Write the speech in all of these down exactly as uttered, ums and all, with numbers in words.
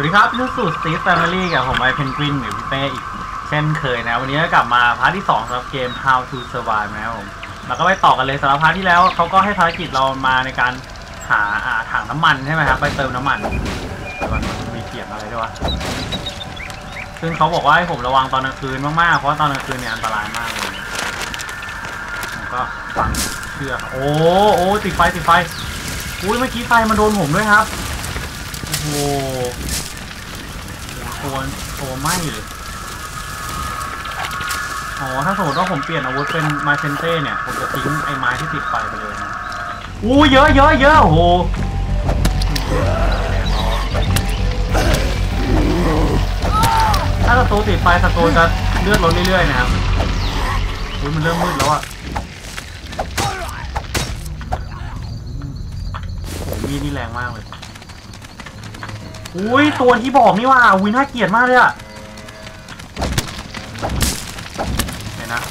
สวัสดีครับพี่สุดซีสแฟมิลี่กับผมไอเพนกวินหรือพี่เป้อีกเช่นเคยนะวันนี้ก็กลับมาพาร์ทที่สองสำหรับเกม How to Survive นะครับผมเราก็ไปต่อกันเลยสำหรับพาร์ทที่แล้วเขาก็ให้ภารกิจเรามาในการหาถังน้ำมันใช่ไหมครับไปเติมน้ำมันมันมีเสียงอะไรด้วยวะซึ่งเขาบอกว่าให้ผมระวังตอนกลางคืนมากๆเพราะตอนกลางคืนเนี่ยอันตรายมากเลยผมก็ฟังเชื่อโอ้โอ้ติดไฟติดไฟอุ้ยเมื่อกี้ไฟมันโดนผมด้วยครับโอ้โหโอ้โหไม่อ๋อถ้าสมมติว่าผมเปลี่ยนอาวุธเป็นมาเชนเต้เนี่ยผมจะทิ้งไอ้ไม้ที่ติดไฟไปเลยนะอู้เยอะเยอะเยอะโอ้โหถ้าศัตรูติดไฟศัตรูจะเลือดลดเรื่อยๆนะครับอุ้ยมันเริ่มมืดแล้วอ่ะมีนี่แรงมากเลยอุ้ยตัวที่บอกนี่ว่าอุ้ยน่าเกลียดมากเลยอะเห็นนะ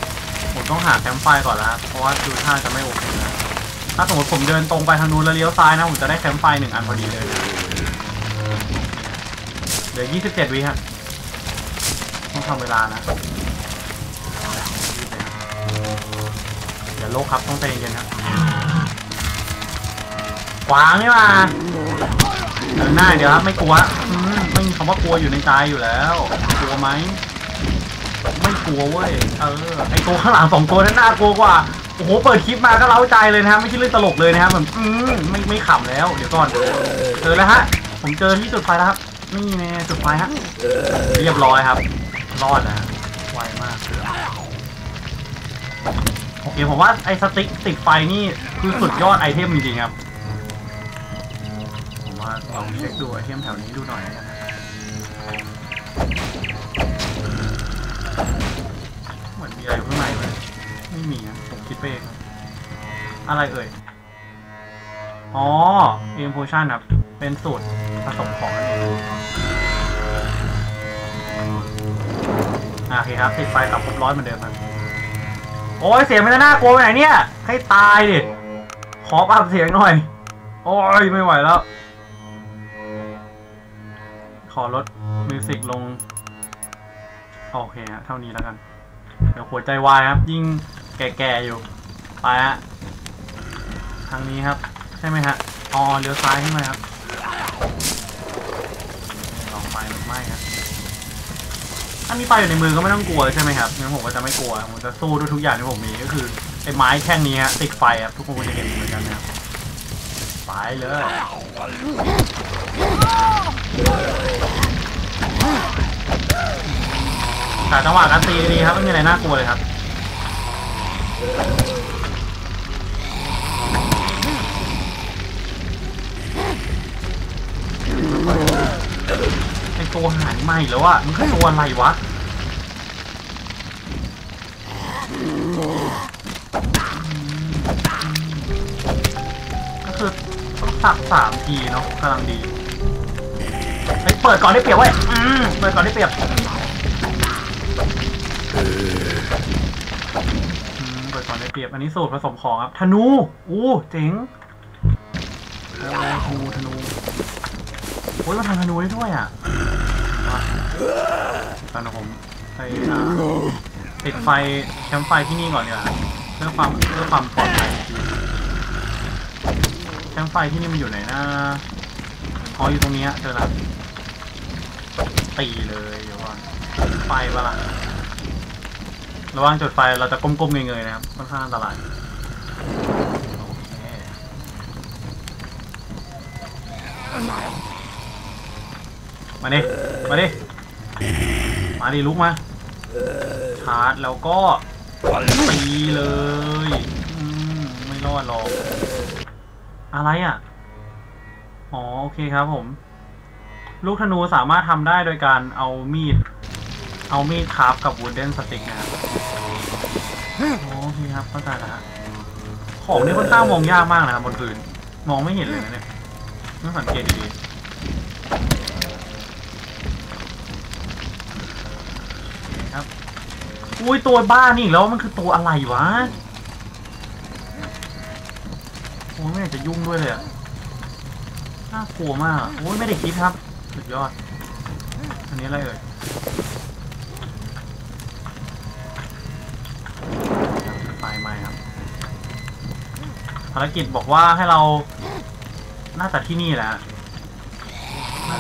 ผมต้องหาแคมป์ไฟก่อนแล้วเพราะว่าดูท่าจะไม่โอเคนะถ้าสมมติผมเดินตรงไปทางนู้นแล้วเลี้ยวซ้ายนะผมจะได้แคมป์ไฟหนึ่งอันพอดีเลยเดี๋ยวยี่สิบเจ็ดวิฮะต้องทำเวลานะเดี๋ยวโลกครับต้องใจเย็นนะขวางนี่มาเดินหน้าเดี๋ยวครับไม่กลัวไม่มีคำว่ากลัวอยู่ในใจอยู่แล้วกลัวไหมไม่กลัวเว้ยเออไอตัวข้างหลังสองตัวนั้นน่ากลัวกว่าโอ้โหเปิดคลิปมาก็เล้าใจเลยนะไม่ใช่เรื่องตลกเลยนะครับแบบอืมไม่ไม่ขำแล้วเดี๋ยวก่อนเจอแล้วฮะผมเจอที่จุดไฟแล้วครับนี่แน่จุดไฟฮะเรียบร้อยครับรอดนะไวมากโอเคผมว่าไอสติ๊กติดไฟนี่คือสุดยอดไอเทมจริงๆครับลองเช็คดูไอเทมแถวนี้ดูหน่อยนะครับเหมือนมีอะไรข้างในไหมไม่มีนะผมคิดไปเองอะไรเอ่ยอ๋อเอ็มโพชั่นครับเป็นสูตรผสมของนั่นเองโอเคครับติดไฟกลับครบร้อยเหมือนเดิมครับโอ้ยเสียงไม่น่ากลัวไปไหนเนี่ยให้ตายดิขอปรับเสียงหน่อยโอ้ยไม่ไหวแล้วขอลดมิวสิกลงโอเคฮะเท่านี้แล้วกันเดี๋ยวหัวใจวายครับยิ่งแก่ๆอยู่ไปฮะทางนี้ครับใช่ไหมฮะอ๋อเลี้ยวซ้ายใช่ไหมครับลองไปหรือไม่ครับถ้ามีไฟอยู่ในมือก็ไม่ต้องกลัวใช่ไหมครับงั้นผมก็จะไม่กลัวผมจะสู้ด้วยทุกอย่างที่ผมมีก็คือไอ้ไม้แค่นี้ฮะติดไฟครับทุกคนจะเห็นเหมือนกันนะครับไปเลยแต่จังหวะการตีดีครับไม่มีอะไรน่ากลัวเลยครับไอตัวหายไหมแล้วอ่ะมันคือตัวอะไรวะก็คือสักสามทีเนาะกำลังดีเปิดก่อนได้เปรียบเว้ยเปิดก่อนได้เปรียบเปิดก่อนได้เปรียบอันนี้สูตรผสมของครับธนูอู้เจ๋งธนูธนูโอ้ยมาทำธนูได้ด้วยอ่ะตอนนี้ผมไปติดไฟแคมป์ไฟที่นี่ก่อนดีกว่าเพื่อความเพื่อความปลอดภัยแคมป์ไฟที่นี่มันอยู่ไหนนะอ๋ออยู่ตรงนี้เจอแล้วตีเลยเดี๋ยวก่อนไฟบ้าละระวังจุดไฟเราจะก้มๆเงยๆนะครับค่อนข้างอันตรายมาดิมาดิมาดิลุกมาชาร์จแล้วก็ตีเลยไม่รอดหรอกอะไรอ่ะอ๋อโอเคครับผมลูกธนูสามารถทำได้โดยการเอามีดเอามีดคาบกับวูดเดนสติ๊กนะครับโอเคครับเข้าใจแล้วของนี่ค่อนข้างมองยากมากนะครับบนพื้นมองไม่เห็นเลยนะเนี่ยต้องสังเกตดีๆครับอุ้ยตัวบ้านี่อีกแล้วมันคือตัวอะไรวะโอ้ยไม่อยากจะยุ่งด้วยเลยอะน่ากลัวมากโอ้ยไม่ได้คิดครับสุดยอด นี้อะไรเอ่ยไฟไหม้ครับภารกิจบอกว่าให้เราน่าจะที่นี่แหละ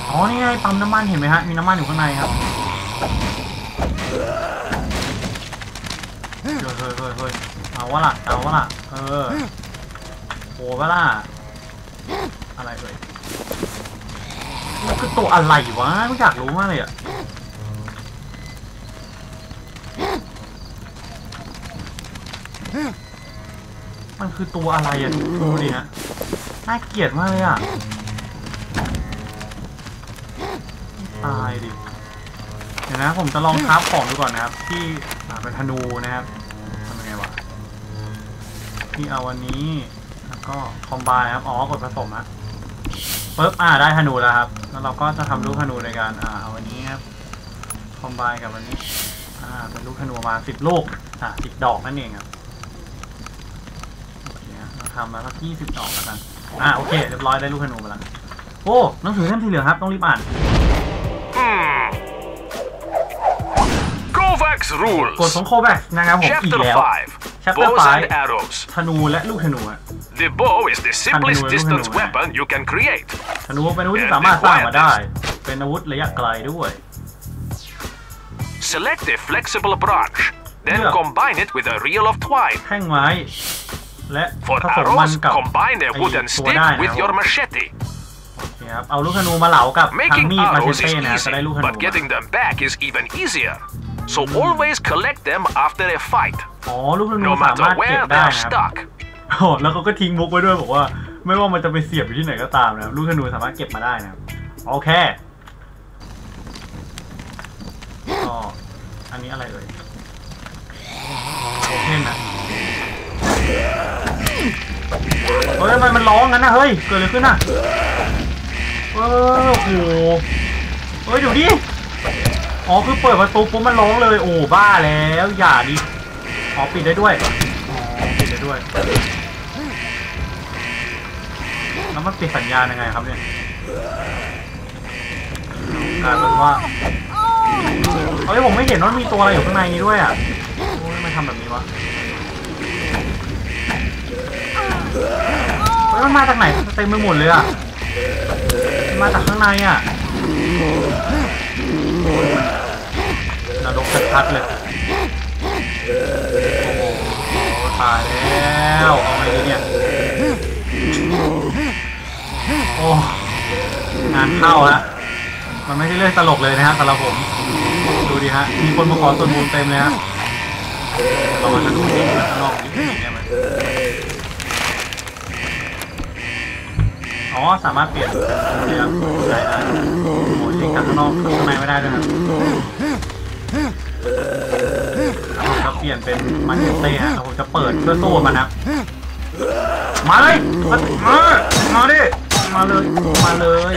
อ๋อนี่ไงปั๊มน้ำมันเห็นไหมฮะมีน้ำมันอยู่ข้างในครับเฮ้ยเฮ้ยเฮ้ยเอาวะล่ะเอาวะล่ะเออโหวะล่ะอะไรเอ่ยมันคือตัวอะไรวะไม่อยากรู้มากเลยอ่ะมันคือตัวอะไรอ่ะดูดิฮะน่าเกลียดมากเลยอ่ะตายดิเดี๋ยวนะผมจะลองคราฟของดูก่อนนะครับที่เป็นธนูนะครับทำยังไงวะที่เอาวันนี้แล้วก็คอมไบน์ครับอ๋อกดผสมฮะปึ๊บอ่าได้ธนูแล้วครับแล้วเราก็จะทำลูกธนูในการอ่าเอาวันนี้ครับคอมไบน์กับวันนี้อ่าเป็นลูกธนูมาสิบลูกอ่าสิบดอกนั่นเองครับโอเคเราทำมาสักยี่สิบดอกแล้วกันอ่าโอเคเรียบร้อยได้ลูกธนูมาแล้วโอ้หนังสือเล่มที่เหลือครับต้องรีบอ่านกฎของโคแว็กซ์นะครับผมอีกแล้ว Chapter ไฟว์ ธนูและลูกธนูฮะ The bow is the simplest distance weapon you can create ธนูเป็นอาวุธที่สามารถสร้างมาได้เป็นอาวุธระยะไกลด้วย Select a flexible branch then combine it with a reel of twine แท่งไม้และผสมมันกับ combine a wooden stick with your macheteเอาลูกธนูมาเหลากับทางมีดมาเช่นๆนะจะได้ลูกธนู But getting them back is even easier so always collect them after a fight อ๋อลูกธนูสามารถเก็บได้ครับโอ้แล้วเขาก็ทิ้งมุกไว้ด้วยบอกว่าไม่ว่ามันจะไปเสียบอยู่ที่ไหนก็ตามนะลูกธนูสามารถเก็บมาได้นะโอเคอ๋ออันนี้อะไรเอ่ยโอเคนะเฮ้ยทำไมมันร้องงั้นนะเฮ้ยเกิดอะไรขึ้นนะเออโอ้โหเฮ้ยดูดิอ๋อคือเปิดประตูปุ๊บมันร้องเลยโอ้บ้าแล้วอย่าดิอ๋อปิดได้ด้วยอ๋อปิดได้ด้วยแล้วมันปิดสัญญาณยังไงครับเนี่ยกลายเป็นว่าเฮ้ยผมไม่เห็นว่ามีตัวอะไรอยู่ข้างในนี้ด้วยอ่ะโอ้ยมันทำแบบนี้วะเฮ้ยมันมาจากไหนเต็มไปหมดเลยอ่ะมาจากข้างในอ่ะนรกชัดๆเลยโอ้โหตายแล้วเอาไงดีเนี่ยโอ้งานเข้าฮะมันไม่ใช่เรื่องตลกเลยนะฮะสำหรับผมดูดิฮะมีคนมาขอส่วนบุญเต็มเลยฮะเรามาดูดินอกนี้เนี่ยมันอ๋อสามารถเปลี่ยนเรียงใส่ได้โอ้โหเช็คจากข้างนอกข้างในไม่ได้ด้วยครับผมจะเปลี่ยนเป็นมันเต้ฮะผมจะเปิดเพื่อสู้มันนะมาเลยมาดิมาเลยมาเลย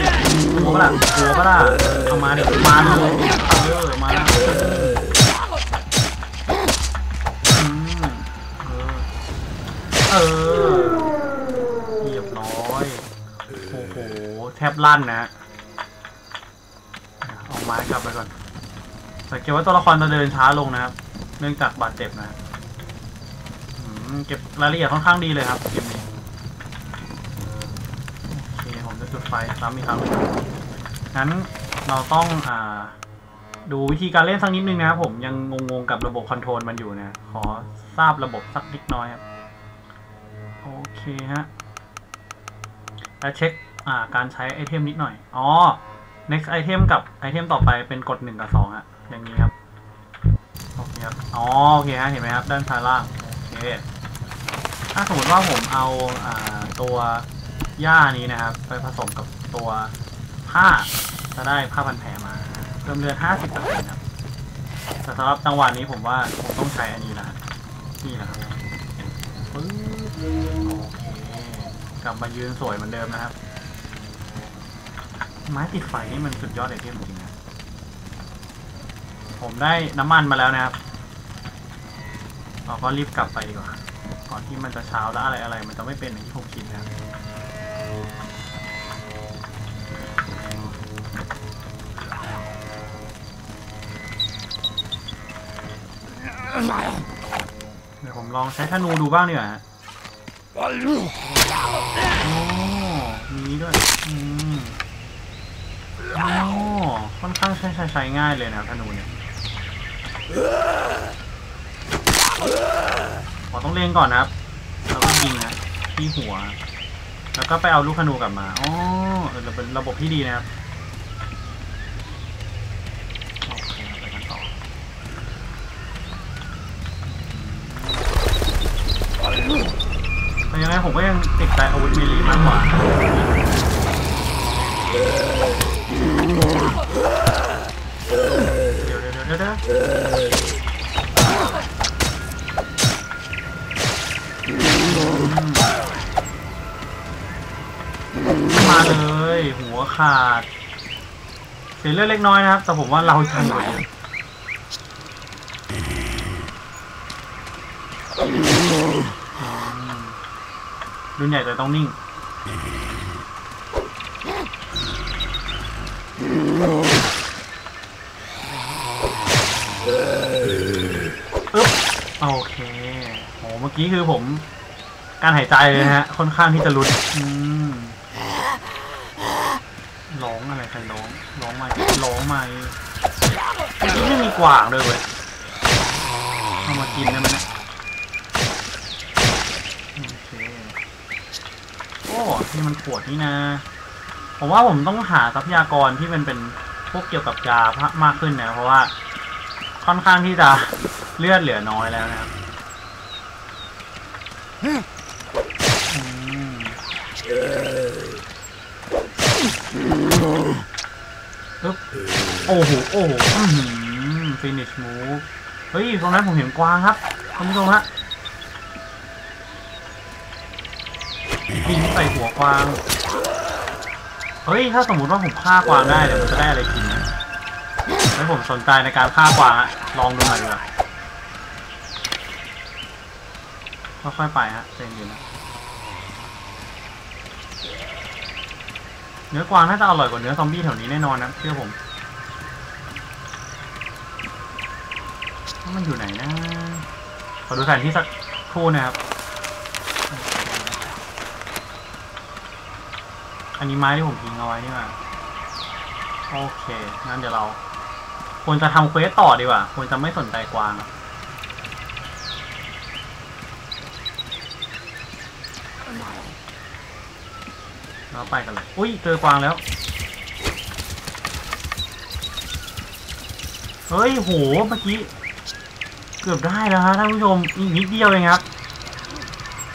หัวก็ได้หัวก็ได้เอามาดิมาเลยเออมาเออแทบลั่นนะเอาไม้กลับไปก่อนสังเกตว่าตัวละครจะเดินช้าลงนะครับเนื่องจากบาดเจ็บนะเก็บรายละเอียดค่อนข้างดีเลยครับเกมนี้โอเคผมจะจุดไฟซ้ำอีกครั้งงั้นเราต้องอ่าดูวิธีการเล่นสักนิดนึงนะครับผมยังงงๆกับระบบคอนโทรลมันอยู่นะขอทราบระบบสักนิดน้อยครับโอเคฮะแล้วเช็คอ่าการใช้ไอเทมนิดหน่อยอ๋อ next item กับไอเทมต่อไปเป็นกดหนึ่งกับสองฮะอย่างนี้ครับโอเคครับอ๋อโอเคฮะเห็นไหมครับด้านซ้ายล่างโอเคถ้าสมมติว่าผมเอาอ่าตัวหญ้านี้นะครับไปผสมกับตัวผ้าจะได้ผ้าพันแผลมาเพิ่มเลือด ห้าสิบเปอร์เซ็นต์ ครับแต่สำหรับจังหวะนี้ผมว่าผมต้องใช้อันนี้นะนี่นะครับโอเคกลับมายืนสวยเหมือนเดิมนะครับไม้ติดไฟนี่มันสุดยอดไอเทมจริงนะผมได้น้ำมันมาแล้วนะครับเราก็รีบกลับไปดีกว่าก่อนที่มันจะเช้าแล้วอะไรอะไรมันจะไม่เป็นอย่างที่ผมคิดนะ เดี๋ยวผมลองใช้ธนูดูบ้างดีกว่าฮะโอ้นี้ด้วยอืมโอ้ค่อนข้างใช้ใช้ง่ายเลยนะธนูเนี่ยผมต้องเล็งก่อนนะครับแล้วก็ยิงนะที่หัวแล้วก็ไปเอาลูกธนูกลับมาอ๋อเป็นระบบที่ดีนะครับยังไงผมก็ยังติดใจอาวุธมิลีมากกว่าเดี๋ยวเดี๋ยวเดี๋ยวเดี๋ยวมาเลยหัวขาดเสียเลือดเล็กน้อยนะครับแต่ผมว่าเราชนะรุ่นใหญ่แต่ต้องนิ่งอึ๊บโอเคโหเมื่อกี้คือผมการหายใจเลยฮะค่อนข้างที่จะรุนอืมร้องอะไรใครร้องร้องไหมร้องไหมนี่ไม่มีกวางเลยเว้ยเอามากินได้ไหมนะโอ้นี่มันขวดนี่นะผมว่าผมต้องหาทรัพยากรที่มันเป็นพวกเกี่ยวกับยามากขึ้นนะเพราะว่าค่อนข้างที่จะเลือดเหลือน้อยแล้วนะครับโอ้โหโอ้โหฟินิชมูฟเฮ้ยตรงนั้นผมเห็นกวางครับคุณผู้ชมฮะบินใส่หัวกวางเฮ้ยถ้าสมมุติว่าผมฆ่ากวางได้เดี๋ยวมันจะได้อะไรกินนะแล้วผมสนใจในการฆ่ากวางอะลองดูหน่อยดีกว่าค่อยๆไปฮะเต็มอยู่นะเนื้อกวางน่าจะอร่อยกว่าเนื้อซอมบี้แถวนี้แน่นอนนะเชื่อผมมันอยู่ไหนนะขอดูสถานที่สักครู่นะครับอันนี้ไม้ที่ผมทิ้งเอาไว้นี่มาโอเคงั้นเดี๋ยวเราควรจะทำเควสต่อดีกว่าควรจะไม่สนใจกวางเราไปกันเลยอุ้ยเจอกวางแล้วเฮ้ยโหเมื่อกี้เกือบได้แล้วฮะท่านผู้ชมอีกนิดเดียวเองครับ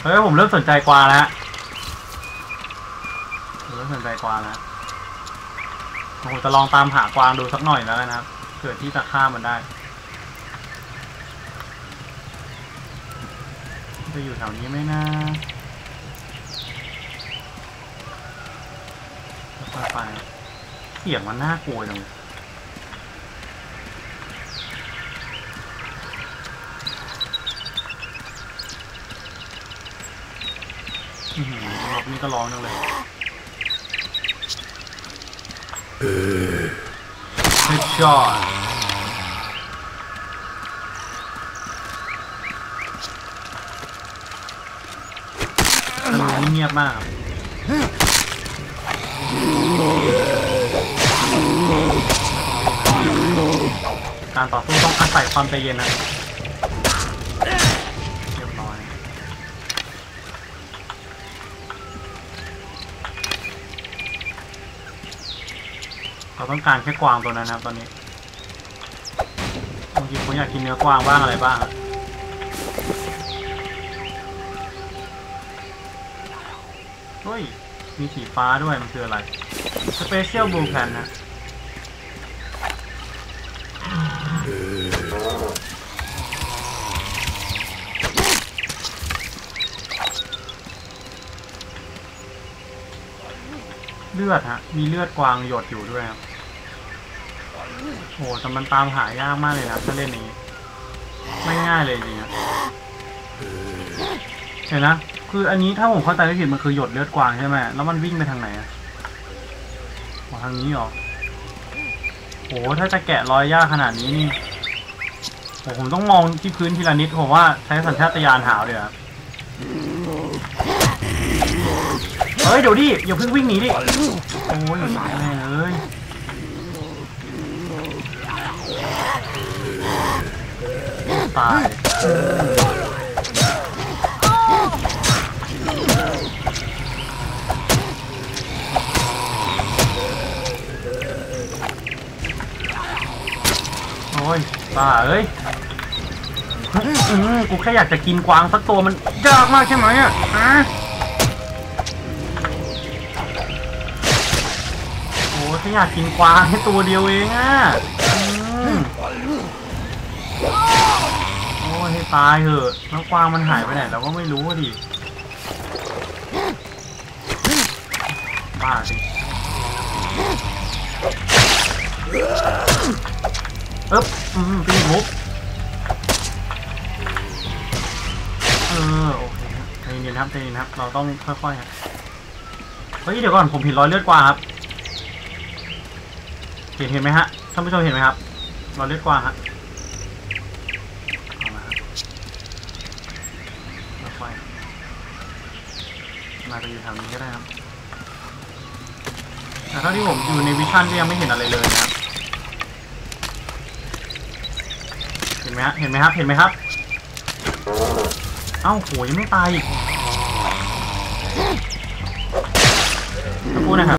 เฮ้ยผมเริ่มสนใจกวางแล้วสนใจกวางนะผมจะลองตามหากวางดูสักหน่อยแล้วนะครับเกิดที่จะฆ่ามันได้จะอยู่แถวนี้ไหมนะค่อยไปเสียงมันน่ากลัวจังรอบนี้ก็ร้องจังเลยGood shot เงียบมากการต่อสู้ต้องอาศัยความใจเย็นนะเรียบร้อยเราต้องการแค่กวางตัวนั้นนะครับตอนนี้บางทีผมอยากกินเนื้อกวางบ้างอะไรบ้างเฮ้ยมีสีฟ้าด้วยมันคืออะไร Special Blue Can นะเลือดฮะมีเลือดกวางหยดอยู่ด้วยครับโอ้แต่มันตามหายากมากเลยนะถ้าเล่นอย่างนี้ไม่ง่ายเลยจริงนะเห็นนะคืออันนี้ถ้าผมเข้าใจไม่ผิดมันคือหยดเลือดกวางใช่ไหมแล้วมันวิ่งไปทางไหนอ่ะมาทางนี้หรอโอ้ถ้าจะแกะรอยยากขนาดนี้นี่โห ผมต้องมองที่พื้นทีละนิดผมว่าใช้สัญชาตญาณหาวเดี๋ยวเฮ้ยเดี๋ยวดิอย่าเพิ่งวิ่งหนีดิโอ้ยตายเลยตายโอ้ยตายเอ้ยกูแค่อยากจะกินกวางสักตัวมันยากมากใช่ไหมอ่ะโอ้แค่อยากกินกวางแค่ตัวเดียวเองอ่ะโอ้ให้ตายเถอะแล้วกวางมันหายไปไหนเราก็ไม่รู้ดิบ้าสิเอ๊บอืมเป็นมุกเออโอเคใจเย็นครับใจเย็นครับเราต้องค่อยๆครับเฮ้ยเดี๋ยวก่อนผมเห็นรอยเลือดกวางครับเห็นเห็นไหมฮะท่านผู้ชมเห็นไหมครับรอยเลือดกวางฮะเอามาครับค่อยๆมาไปอยู่ทางนี้ก็ได้ครับแต่เท่าที่ผมอยู่ในวิชั่นก็ยังไม่เห็นอะไรเลยนะครับเห็นไหมฮะเห็นไหมครับเห็นไหมครับเอ้าโหยังไม่ตายอีกพูดนะครับ